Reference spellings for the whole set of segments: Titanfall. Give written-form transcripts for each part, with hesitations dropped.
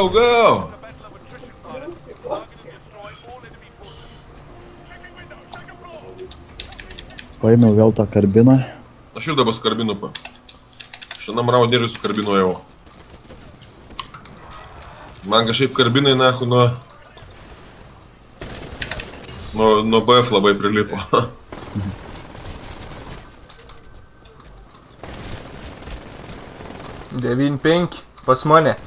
Go, go! Paėmiau vėl tą karbiną. Aš ir dabar skarbinu, pa. Šiandien raudėlį sukarbinojau. Man kažkaip karbinai, naku, nuo BF labai prilipo. Devin 5, pas mane.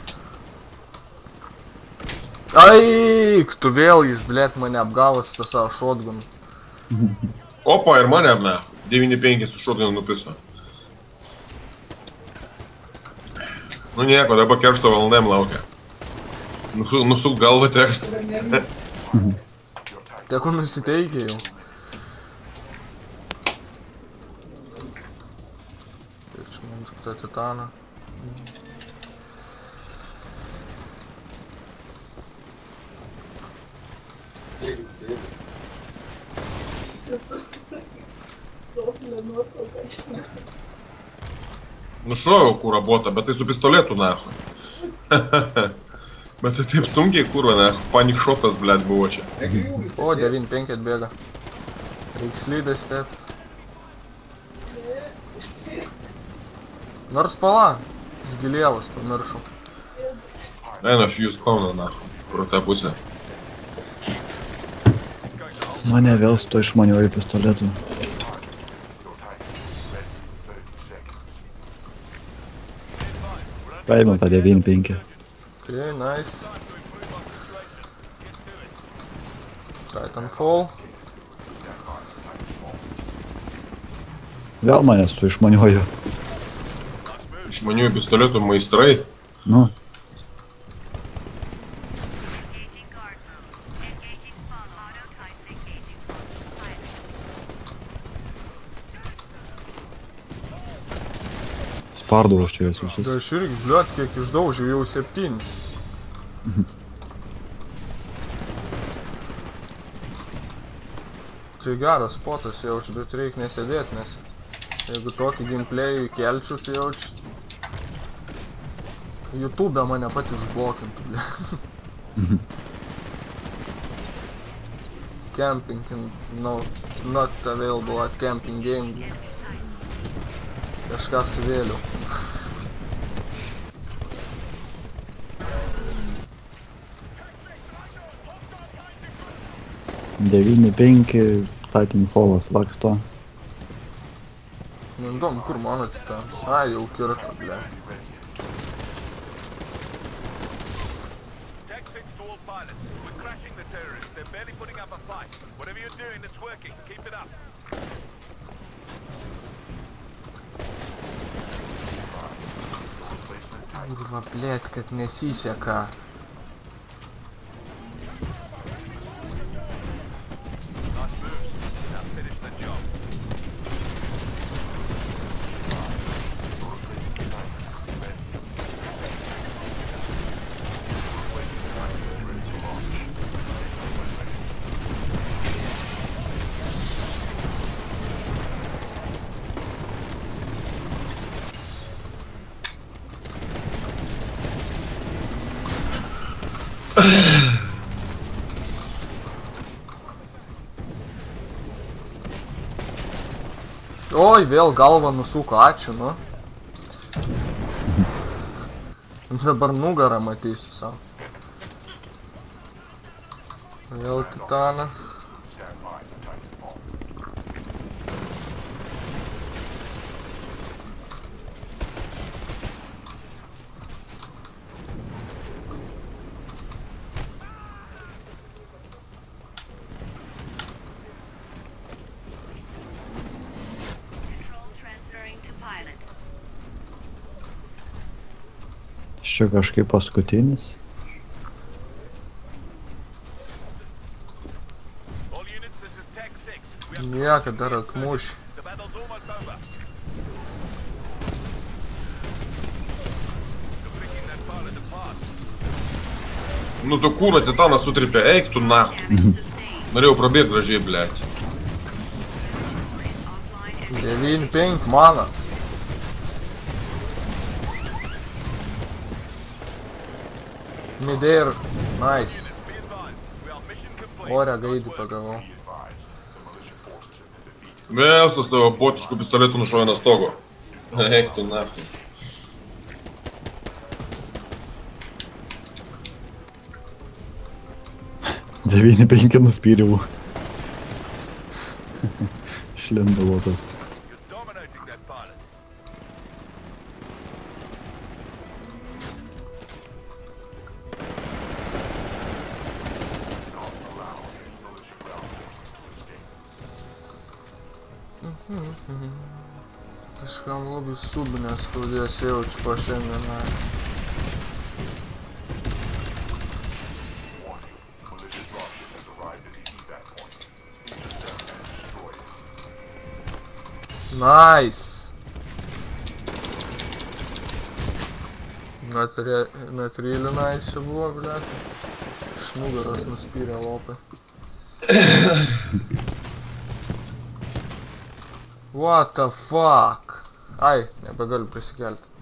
Aik, tu vėl jis, blėt, mane apgavas tą savo šotgun. Opa, ir mane apme. 9-5 su šotganu nupiso. Nu nieko, dabar keršto valnėm laukia. Nusuk galvą teks. Teko nusiteikia jau. Čia mums kitą titaną. Nušoviau kūrą botą, bet tai su pistoletu, nacho. Bet tai taip sunkiai kūrą, nacho. Panikšotas, blėt, buvo čia. O, 9-5 atbėga. Reiks lydas, taip. Nors pala, jis gilėvas, pamiršau. Eina, aš jūs kauną, nacho. Pro tą pusę. Mane vėl su to išmaniuoju pistoletu. Paėmė tą 9-5. Ok, nice. Titanfall. Vėl mane su išmaniuoju. Išmaniuoju pistoletu maistrai? Nu. Spardau aš čia jas visus. Tai aš irgi, bliot, kiek išdaužiau, jau 7. Čia geras spotas jaučiu, bet reik nesėdėti, nes jeigu tokį gameplay kelčiu, tai jaučiu. YouTube'e mane pati užblokintų, blė. Camping, no, not available at camping game. Kažką suvėliau. Devyni, 5, Titanfallas laksto. Neįdomu, kur mano kita. Ai, jau kirta, blė. Kurva, blėt, kad nesiseka. Oi, vėl galvą nusuko, ačiū, nu. Dabar nugarą matysiu savo. Vėl titaną. Čia kažkaip paskutinis. Nieka, dar atmuš. Nu tu kūrą titaną sutripė, eik tu nachu. Norėjau prabėg gražiai, blėt. 9-5 mana. Me der mais. Ora, gajdu pa ga ovo. Mjesto se ovo potišku pistoletu na šove na stogo. Hektu naftu. Devin i bänken och spyr i o. Slömbolåtas. Особенно, что я сел очень пошел на... Найс! На три или найс все было, блядь. Шмуга раз на спире лопы. What the fuck? Ai, ne begaliu prisikelti.